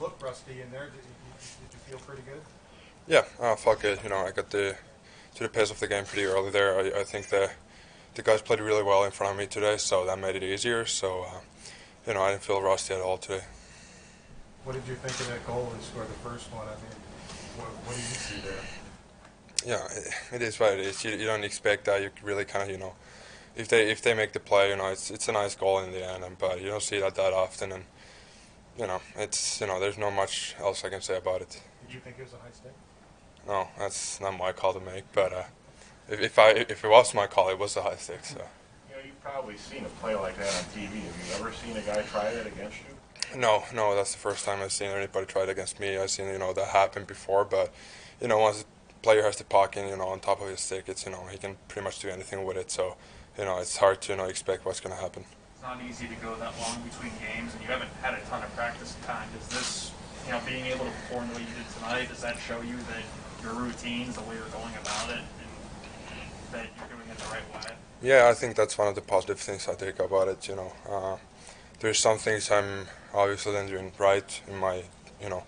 look rusty in there. Did you feel pretty good? Yeah, I felt good. You know, I got the to the pace of the game pretty early there. I think the guys played really well in front of me today, so that made it easier. So, you know, I didn't feel rusty at all today. What did you think of that goal and score the first one? I mean, what did you see there? Yeah, it is what it is. You don't expect that. You really kind of, you know, if they make the play, you know, it's a nice goal in the end. But you don't see that often, and you know, it's, you know, there's not much else I can say about it. Did you think it was a high stick? No, that's not my call to make. But if it was my call, it was a high stick. So. You know, you've probably seen a play like that on TV. Have you ever seen a guy try that against you? No, that's the first time I've seen anybody try it against me. I've seen, you know, that happen before, but, you know, once a player has the puck and, you know, on top of his stick, it's, you know, he can pretty much do anything with it, so, you know, it's hard to, you know, expect what's going to happen. It's not easy to go that long between games, and you haven't had a ton of practice time. Does this, you know, being able to perform the way you did tonight, does that show you that your routines, the way you're going about it, and that you're doing it the right way? Yeah, I think that's one of the positive things I take about it, you know. There's some things I'm obviously doing right in my, you know,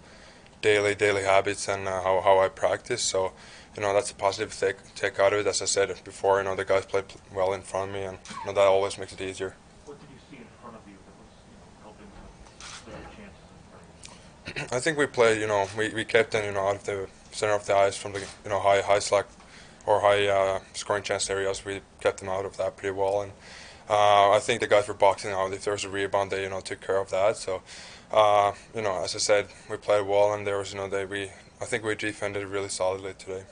daily habits and how I practice. So, you know, that's a positive take out of it. As I said before, you know, the guys played well in front of me, and you know, that always makes it easier. What did you see in front of you that was, you know, helping their chances in front of you? I think we played, you know, we kept them, you know, out of the center of the ice from the, you know, high slack or high scoring chance areas. We kept them out of that pretty well, and. I think the guys were boxing out. If there was a rebound, they, you know, took care of that. So, you know, as I said, we played well, and there was, you know, I think we defended really solidly today.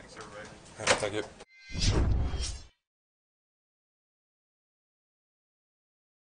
Thanks, everybody. Yeah, thank you.